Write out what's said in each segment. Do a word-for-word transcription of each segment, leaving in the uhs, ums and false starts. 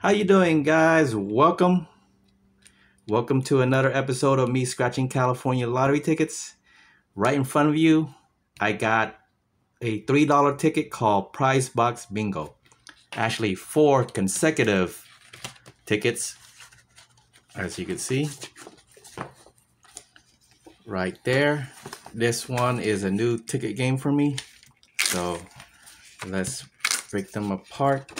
How you doing, guys? Welcome. Welcome to another episode of me scratching California lottery tickets. Right in front of you, I got a three dollar ticket called Prize Box Bingo. Actually, four consecutive tickets, as you can see. Right there. This one is a new ticket game for me. So let's break them apart.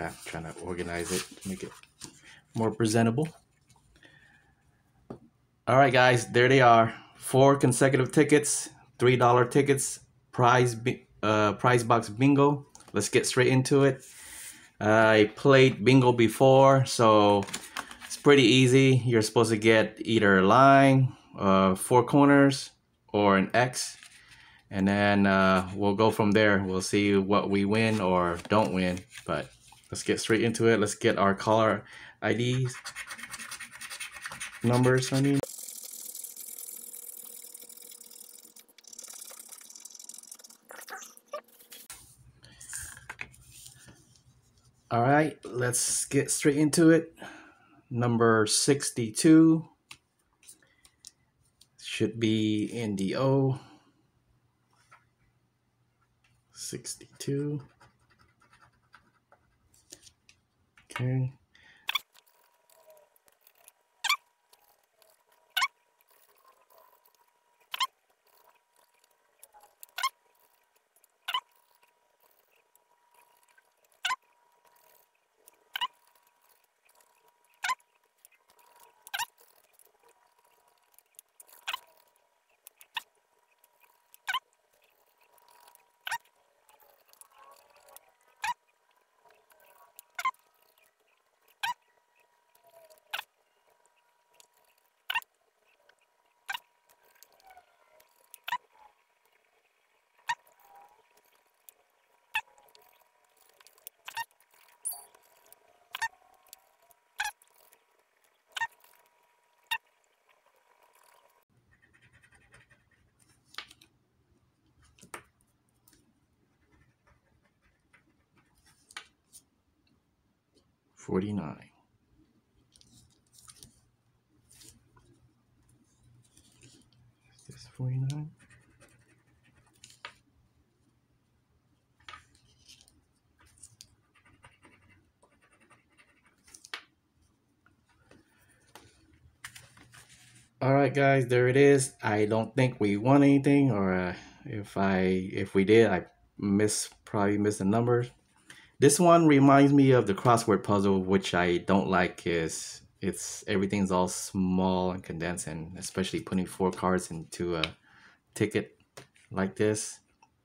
I'm trying to organize it to make it more presentable. All right, guys, there they are. Four consecutive tickets, three dollar tickets, prize, uh, prize box bingo. Let's get straight into it. Uh, I played bingo before, so it's pretty easy. You're supposed to get either a line, uh, four corners, or an X. And then uh, we'll go from there. We'll see what we win or don't win, but let's get straight into it. Let's get our caller I Ds, numbers, I mean. All right, let's get straight into it. Number sixty-two should be in the O. sixty-two. Okay. forty-nine. Is this forty-nine? All right, guys, there it is. I don't think we won anything, or uh, if I if we did, I miss probably missed the numbers. This one reminds me of the crossword puzzle, which I don't like. Is it's everything's all small and condensed, and especially putting four cards into a ticket like this,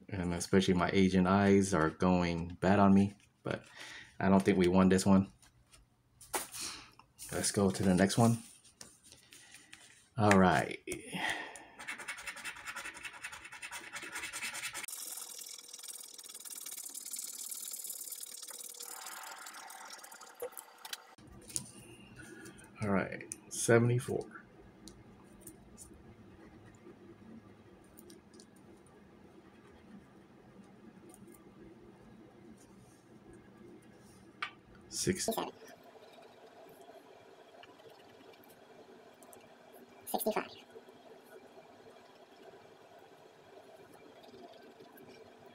and especially my Asian eyes are going bad on me. But I don't think we won this one. Let's go to the next one. All right. All right, seventy-four. Sixty. Sixty-five.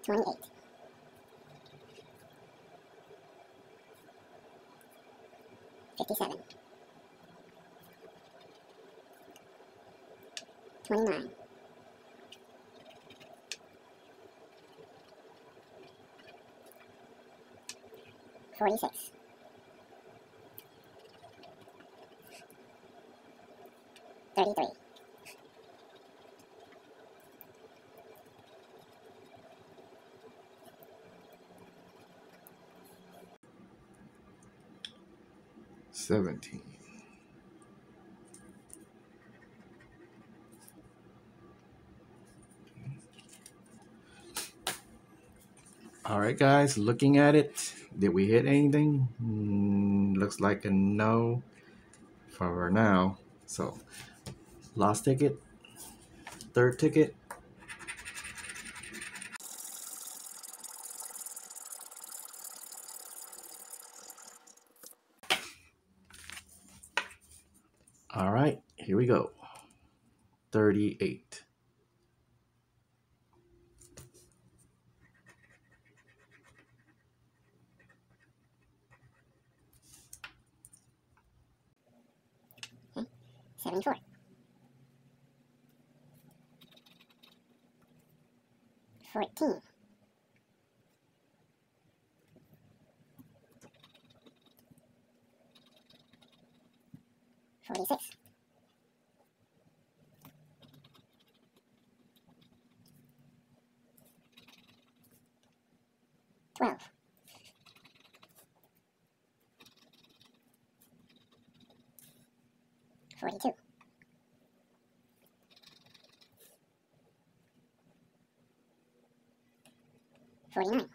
Twenty-eight. Fifty-seven. Twenty-nine. Forty-six. Thirty-three. Seventeen. All right, guys, looking at it, did we hit anything? Mm, looks like a no for now. So last ticket, third ticket. All right, here we go. thirty-eight. Okay. seventy-four. fourteen. forty-six. twelve. forty-two. forty-nine.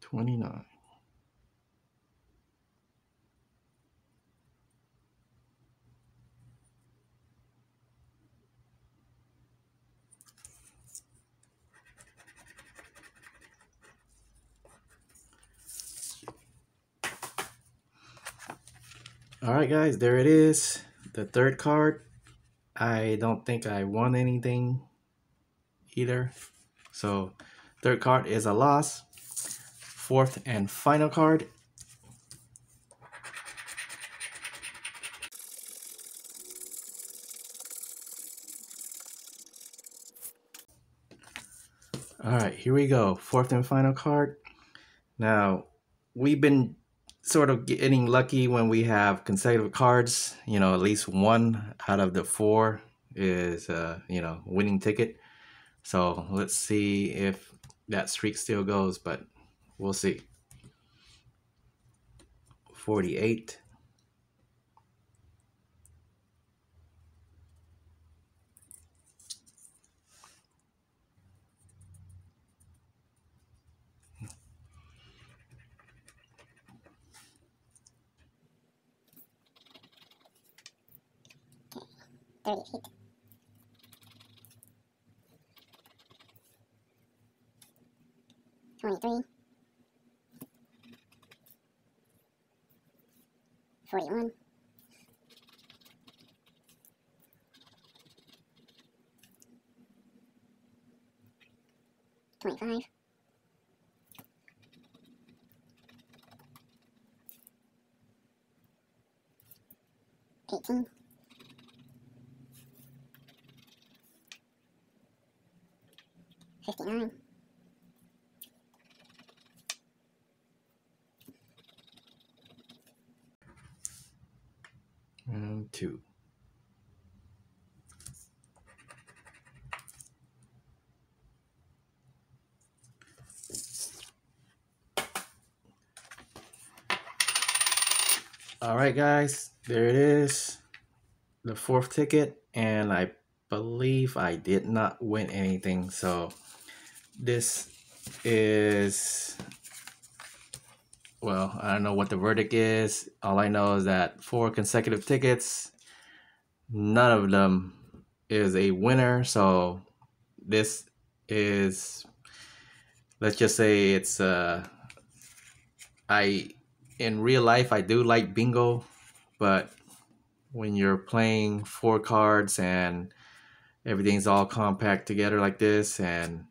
twenty-nine. All right, guys, there it is, the third card. I don't think I won anything either. So third card is a loss. Fourth and final card. All right, here we go. Fourth and final card. Now, we've been sort of getting lucky when we have consecutive cards, you know, at least one out of the four is, uh, you know, winning ticket. So let's see if that streak still goes, but we'll see. forty-eight. thirty-eight. twenty-three. forty-one. twenty-five. eighteen. fifty-nine. And two. All right, guys, there it is, the fourth ticket, and I believe I did not win anything, so this is, well, I don't know what the verdict is. All I know is that four consecutive tickets, none of them is a winner. So this is, let's just say it's, uh, I, in real life, I do like bingo, but when you're playing four cards and everything's all compact together like this, and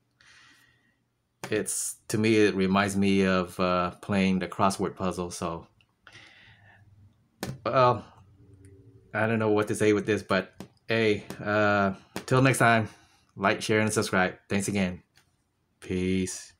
it's, to me, it reminds me of uh, playing the crossword puzzle. So, well, I don't know what to say with this, but hey, uh, till next time, like, share, and subscribe. Thanks again. Peace.